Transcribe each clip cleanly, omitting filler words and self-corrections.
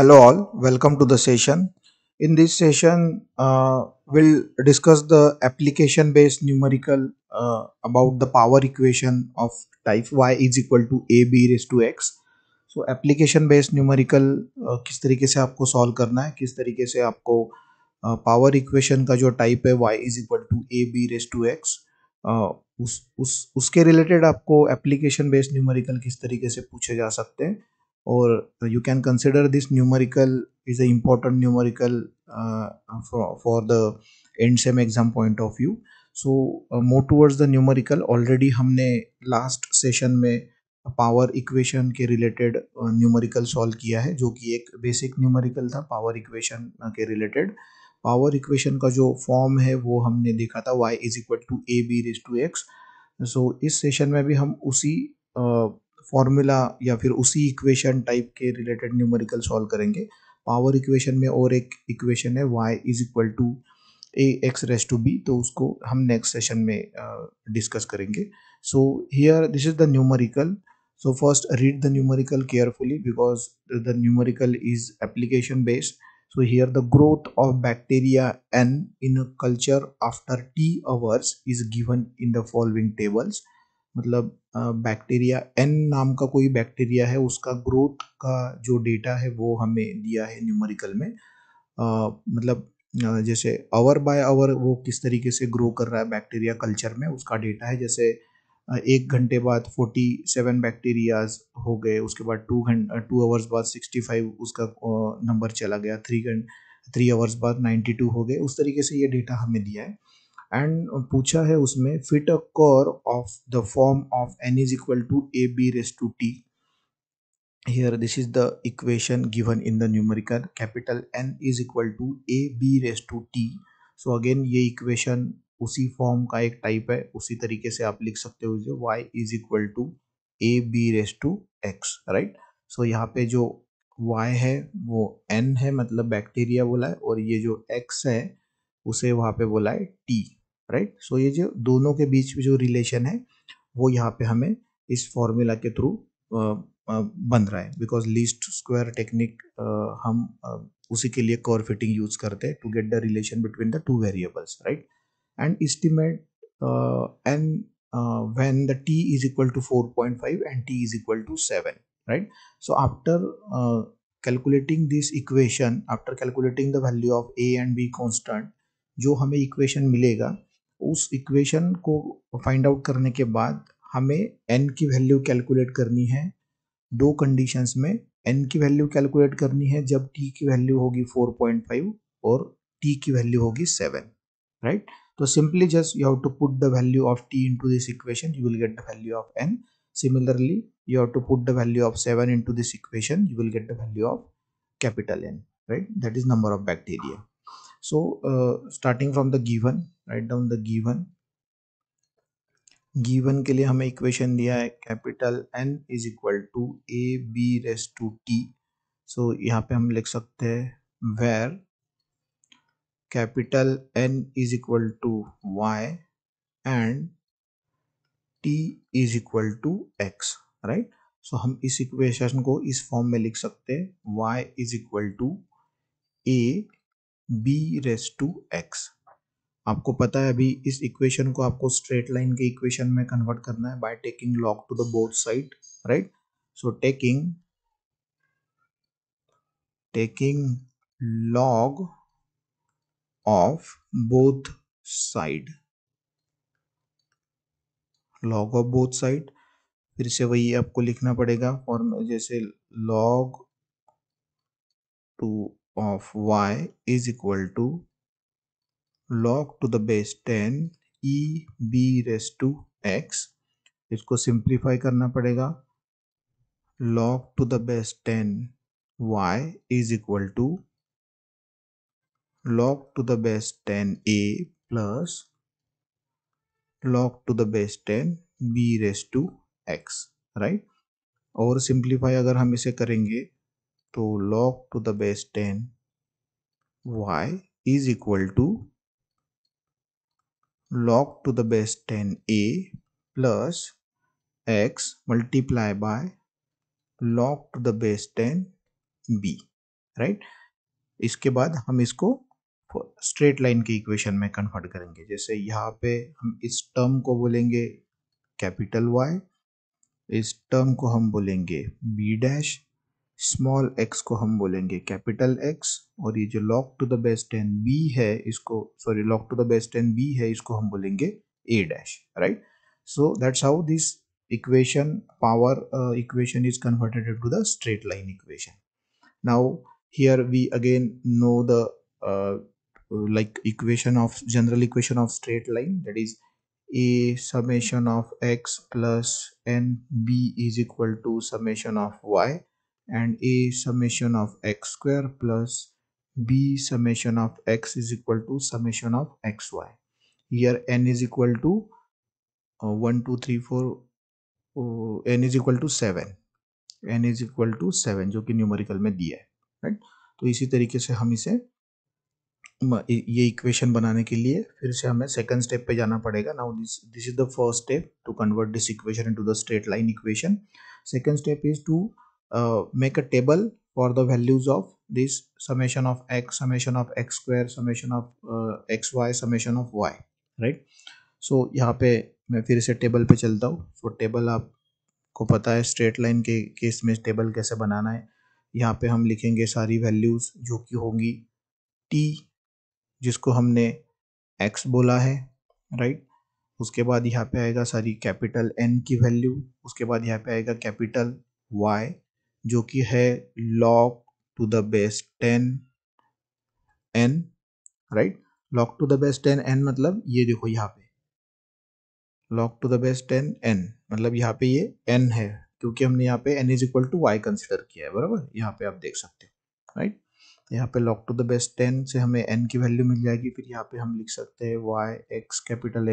Hello all, welcome to the session. In this session, we'll discuss the application based numerical about the power equation of type y is equal to ab raised to x. So application based numerical किस तरीके से आपको solve करना है, किस तरीके से आपको power equation का जो type है y is equal to ab raised to x, उसके related आपको application based numerical किस तरीके से पूछे जा सकते हैं. Or you can consider this numerical is an important numerical for the end sem exam point of view. So more towards the numerical, already हमने last session में power equation के related numerical solve किया है, जो कि एक basic numerical था power equation के related. Power equation का जो form है वो हमने देखा था y is equal to ab raised to x. So इस session में भी हम उसी फॉर्मूला या फिर उसी इक्वेशन टाइप के रिलेटेड न्यूमेरिकल सॉल्व करेंगे. पावर इक्वेशन में और एक इक्वेशन है y is equal to A x raise to B, तो उसको हम नेक्स्ट सेशन में डिस्कस करेंगे. So here this is the numerical. So first read the numerical carefully because the numerical is application based. So here the growth of bacteria n in culture after t hours is given in the following tables. मतलब bacteria n नाम का कोई bacteria है, उसका growth का जो data है वो हमें दिया है न्यूमेरिकल में. मतलब जैसे आवर बाय आवर वो किस तरीके से ग्रो कर रहा है बैक्टीरिया कल्चर में, उसका डेटा है. जैसे एक घंटे बाद 47 बैक्टीरियाज हो गए, उसके बाद 2 आवर्स बाद 65 उसका नंबर चला गया, 3 आवर्स बाद 92 हो गए. उस तरीके से ये डेटा हमें दिया है. एंड पूछा है उसमें fit a curve of the form of n is equal to A B raise to T. Here this is the equation given in the numerical. Capital n is equal to A B raise to T. So again ये equation उसी form का एक type है, उसी तरीके से आप लिख सकते हो जो y is equal to A B raise to x, right. So यहाँ पे जो y है वो n है, मतलब बैक्टीरिया बोला है, और ये जो x है उसे वहाँ पे बोला है t, राइट. सो ये जो दोनों के बीच में जो रिलेशन है वो यहाँ पे हमें इस फॉर्मूला के थ्रू बन रहा है. बिकॉज लीस्ट स्क्वायर टेक्निक हम उसी के लिए कर्व फिटिंग यूज करते हैं to get the relation between the two variables, right. And estimate n when the t is equal to 4.5 and t is equal to 7, right. So after calculating this equation, after calculating the value of a and b constant, जो हमें equation मिलेगा उस equation को find out करने के बाद हमें n की वैल्यू कैलकुलेट करनी है. दो कंडीशंस में n की वैल्यू कैलकुलेट करनी है जब t की वैल्यू होगी 4.5 और t की वैल्यू होगी 7, राइट. तो simply just you have to put the value of t into this equation, you will get the value of n. Similarly you have to put the value of 7 into this equation, you will get the value of capital N, right. That is number of bacteria. So starting from the given, write down the given. Given के लिए हमें equation दिया है capital N is equal to a b raised to t. So यहाँ पे हम लिख सकते हैं where capital N is equal to y and t is equal to x, right. So हम इस equation को इस form में लिख सकते हैं y is equal to a b raise to x. आपको पता है अभी इस इक्वेशन को आपको स्ट्रेट लाइन के इक्वेशन में कन्वर्ट करना है by taking log to the both side, right. So taking log of both side, log of both side. फिर से वही आपको लिखना पड़ेगा फॉर्म, जैसे log to of y is equal to log to the base 10 e b raised to x. इसको simplify करना पड़ेगा. log to the base 10 y is equal to log to the base 10 a plus log to the base 10 b raised to x, right. और simplify अगर हम इसे करेंगे तो log to the base 10 y is equal to log to the base 10 a plus x multiply by log to the base 10 b, right. इसके बाद हम इसको स्ट्रेट लाइन के इक्वेशन में कन्वर्ट करेंगे। जैसे यहाँ पे हम इस टर्म को बोलेंगे कैपिटल वाई, इस टर्म को हम बोलेंगे बी डैश, स्मॉल एक्स को हम बोलेंगे कैपिटल एक्स, और ये जो log to the base 10 b है इसको, sorry log to the base 10 b है इसको हम बोलेंगे ए dash, right. So that's how this equation, power equation is converted to the straight line equation. Now here we again know the like equation of general equation of straight line, that is a summation of x plus n b is equal to summation of y, and a summation of x square plus b summation of x is equal to summation of xy. Here n is equal to 1 2 3 4, n is equal to 7, n is equal to 7 जो कि numerical में दिया है, right. तो इसी तरीके से हम इसे ये इक्वेशन बनाने के लिए फिर से हमें सेकंड स्टेप पे जाना पड़ेगा। Now this is the first step to convert this equation into the straight line equation. Second step is to make a table for the values of this summation of x, summation of x square, summation of x Y, summation of Y, right. So यहाँ पे मैं फिर से table पे चलता हूँ। सो table आपको पता है स्ट्रेट लाइन के केस में टेबल कैसे बनाना है। यहाँ पे हम लिखेंगे सारी वैल्यूज़ जो कि होंगी t, जिसको हमने x बोला है, राइट। उसके बाद यहाँ पे आएगा सारी कैपिटल N की वैल्यू, उसके बाद यहाँ पे आएगा कैपिटल Y जो कि है log to the base 10 N, right. log to the base 10 N मतलब ये देखो यहाँ पे log to the base 10 n मतलब यहाँ पे ये n है क्योंकि हमने यहाँ पे n is equal to Y consider किया है, बराबर। यहाँ पे आप देख सकते हो, राइट। यहाँ पे log टू द बेस 10 से हमें n की वैल्यू मिल जाएगी। फिर यहाँ पे हम लिख सकते हैं y x कैपिटल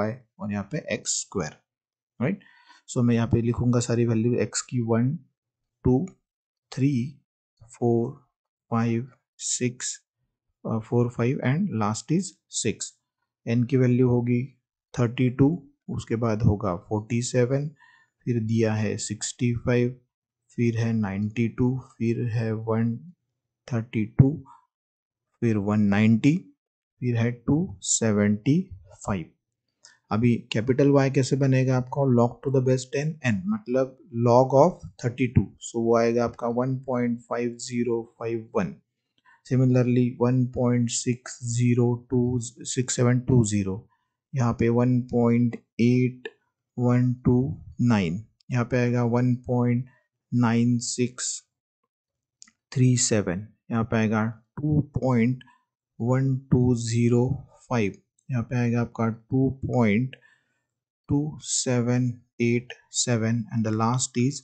y और यहाँ पे x स्क्वायर, राइट। सो मैं यहाँ पे लिखूंगा सारी वैल्यू x की 1 2 3 4 5 6 4 5 एंड लास्ट इज 6। n की वैल्यू होगी 32, उसके बाद होगा 47, फिर दिया है 65, फिर है 92, फिर है 132, फिर 190, फिर है 275। अभी कैपिटल Y कैसे बनेगा आपका log to the base 10 n मतलब log ऑफ 32, सो वो आएगा आपका 1.5051। सिमिलरली 1.602720, यहाँ पे 1.8129, यहाँ पे आएगा 1.9637, यहाँ पे आएगा 2.1205, यहाँ पे आएगा आपका 2.2787 एंड द लास्ट इज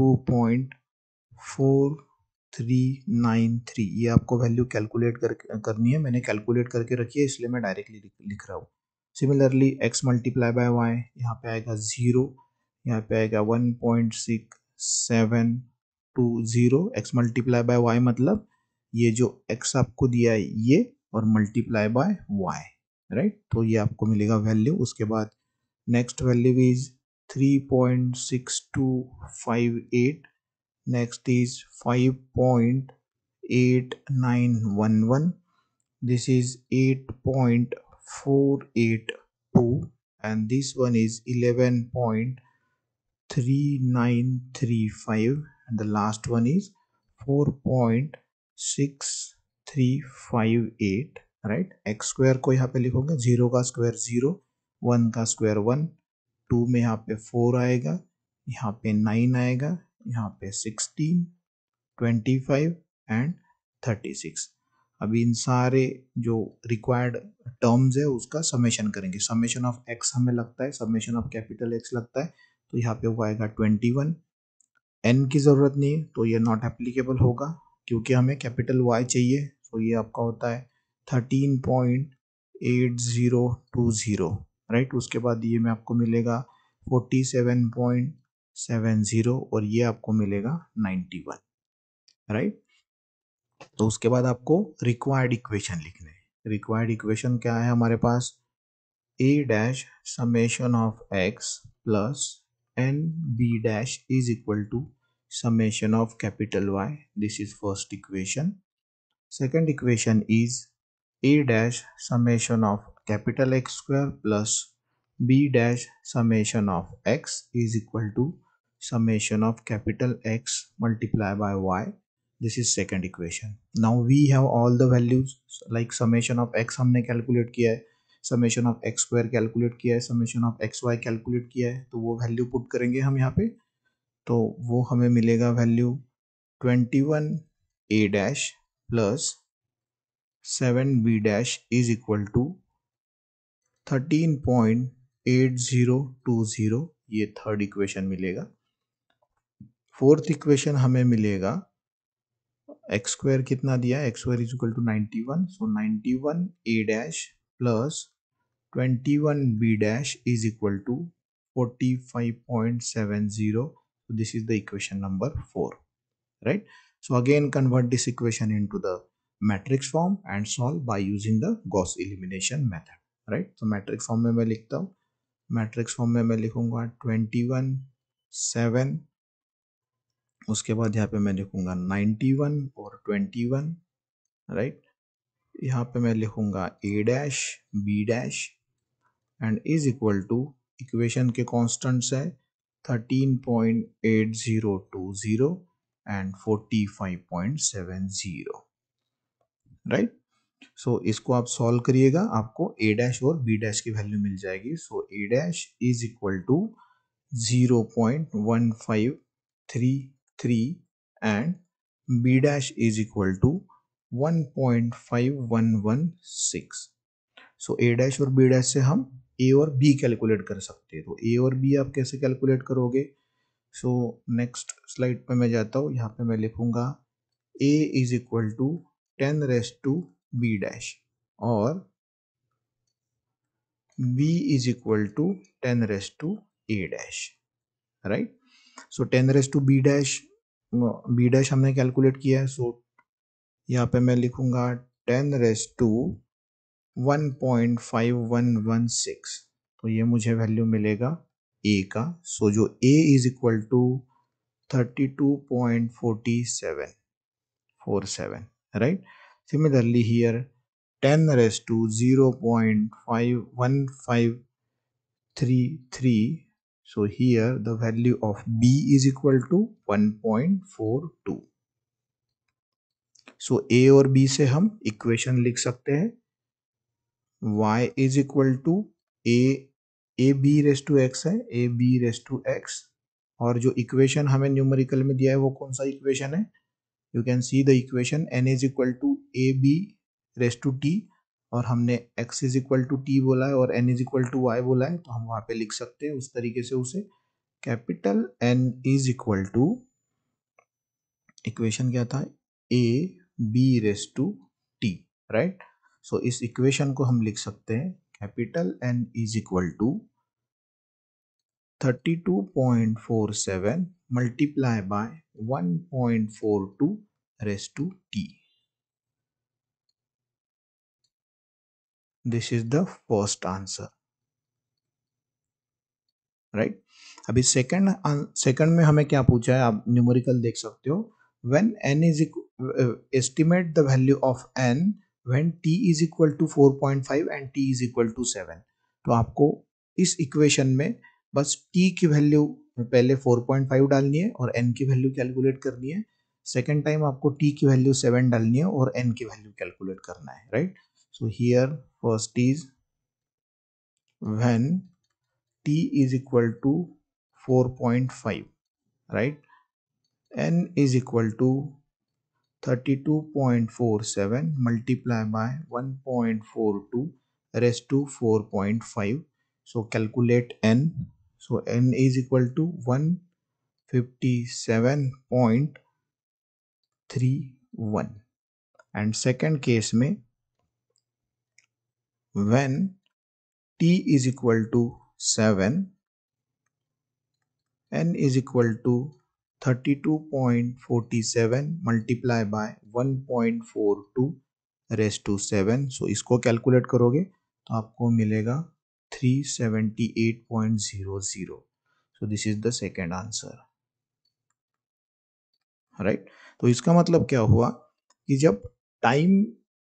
2.4393। ये आपको वैल्यू कैलकुलेट करनी है। मैंने कैलकुलेट करके रखी है इसलिए मैं डायरेक्टली लिख रहा हूँ। Similarly x multiply by y यहाँ पे आएगा 0, यहाँ पे आएगा 1.6720। x मल्टीप्लाई बाय y मतलब ये जो x आपको दिया है ये और मल्टीप्लाई बाय y, राइट। तो ये आपको मिलेगा वैल्यू। उसके बाद next value is 3.6258, next is 5.8911, this is 8.482 and this one is 11.3935 and the last one is 4.6358, right। x square को यहाँ पे लिखोगे 0 का square 0, 1 का square 1, 2 में यहाँ पे 4 आएगा, यहाँ पे 9 आएगा, यहाँ पे 16, 25 and 36। अभी इन सारे जो रिक्वायर्ड टर्म्स है उसका समेशन करेंगे। समेशन ऑफ एक्स हमें लगता है, समेशन ऑफ कैपिटल एक्स लगता है, तो यहाँ पे वो आएगा 21। एन की ज़रूरत नहीं है तो ये नॉट एप्लीकेबल होगा क्योंकि हमें कैपिटल वाई चाहिए। तो ये आपका होता है 13.8020, राइट। उसके बाद ये में आपको मिलेगा 47.70 और ये आपको मिलेगा 91, राइट। तो उसके बाद आपको रिक्वायर्ड इक्वेशन लिखने हैं। रिक्वायर्ड इक्वेशन क्या है हमारे पास, a dash summation of x plus n b dash is equal to summation of capital Y. This is first equation. Second equation is A dash summation of capital X square plus B dash summation of X is equal to summation of capital X multiplied by Y. This is second equation. Now we have all the values, like summation of X हमने calculate किया है, summation of X square calculate किया है, summation of XY calculate किया है, तो वो value put करेंगे हम यहाँ पे, तो वो हमें मिलेगा value 21 A dash plus 7 B dash is equal to 13.8020. ये third equation मिलेगा. Fourth equation हमें मिलेगा x square कितना दिया, x square is equal to 91, so 91 A dash plus 21 B dash is equal to 45.70. So this is the equation number 4, right? So again convert this equation into the matrix form and solve by using the Gauss elimination method, right? So matrix form mein main likhta hu, matrix form mein main likhunga 21 7, uske baad yahan pe main likhunga 91 aur 21, right? Yahan pe main likhunga A dash B dash and is equal to equation ke constants hai 13.8020 and 45.70, right? So इसको आप solve करिएगा, आपको A dash और B dash की value मिल जाएगी. So A dash is equal to 0.1533 and B dash is equal to 1.5116. So A dash और B dash से हम A और B कैलकुलेट कर सकते हैं, तो A और B आप कैसे कैलकुलेट करोगे? सो नेक्स्ट स्लाइड पे मैं जाता हूँ, यहाँ पे मैं लिखूँगा A is equal to 10 raise to B dash और B is equal to 10 raise to A dash, right? So 10 raise to B dash हमने कैलकुलेट किया है, सो यहाँ पे मैं लिखूँगा 10 रेज़ टू 1.5116. तो ये मुझे वैल्यू मिलेगा A का. सो जो A is equal to 32.4747, right? Similarly here 10 raise to 0.1533, so here the value of B is equal to 1.42. So A और B से हम इक्वेशन लिख सकते हैं. Y is equal to a b raised to x है, a b raised to x, और जो equation हमें न्यूमेरिकल में दिया है वो कौन सा इक्वेशन है? You can see the equation n is equal to a b raised to t, और हमने x is equal to t बोला है और n is equal to y बोला है, तो हम वहाँ पे लिख सकते हैं उस तरीके से उसे. Capital N is equal to equation क्या था, a b raised to t, right? So इस इक्वेशन को हम लिख सकते हैं capital N is equal to 32.47 multiply by 1.42 raise to t. This is the first answer, right? अभी सेकंड में हमें क्या पूछा है, आप न्यूमेरिकल देख सकते हो. When N is estimate the value of N when t is equal to 4.5 and t is equal to 7. तो आपको इस इक्वेशन में बस t की वैल्यू पहले 4.5 डालनी है और n की वैल्यू कैलकुलेट करनी है. सेकेंड टाइम आपको t की वैल्यू 7 डालनी है और n की वैल्यू कैलकुलेट करना है, right? So here first is when t is equal to 4.5, right? n is equal to 32.47 multiplied by 1.42 raised to 4.5. so calculate N. so N is equal to 157.31. and second case में when t is equal to 7, N is equal to 32.47 multiplied by 1.42 raise to 7. So इसको calculate करोगे तो आपको मिलेगा 378.00. So this is the second answer. Right. तो इसका मतलब क्या हुआ कि जब टाइम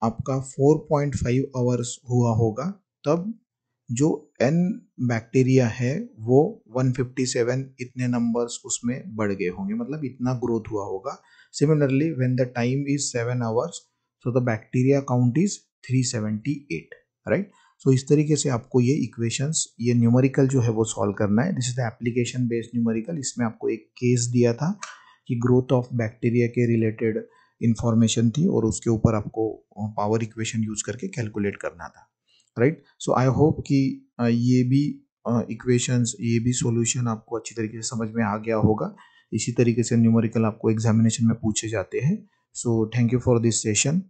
आपका 4.5 आवर्स हुआ होगा तब जो n बैक्टीरिया है वो 157 इतने नंबर्स उसमें बढ़ गए होंगे, मतलब इतना ग्रोथ हुआ होगा। Similarly when the time is 7 hours so the bacteria count is 378 right. So इस तरीके से आपको ये इक्वेशंस, ये न्यूमेरिकल जो है वो सॉल्व करना है। This is the application based numerical. इसमें आपको एक केस दिया था कि ग्रोथ ऑफ बैक्टीरिया के रिलेटेड इंफॉर्मेशन थी और उसके ऊपर आपको पावर इक्वेशन यूज करके कैलकुलेट करना था राइट। सो आई होप कि ये भी इक्वेशंस, ये भी सॉल्यूशन आपको अच्छी तरीके से समझ में आ गया होगा। इसी तरीके से न्यूमेरिकल आपको एग्जामिनेशन में पूछे जाते हैं। So thank you for this session.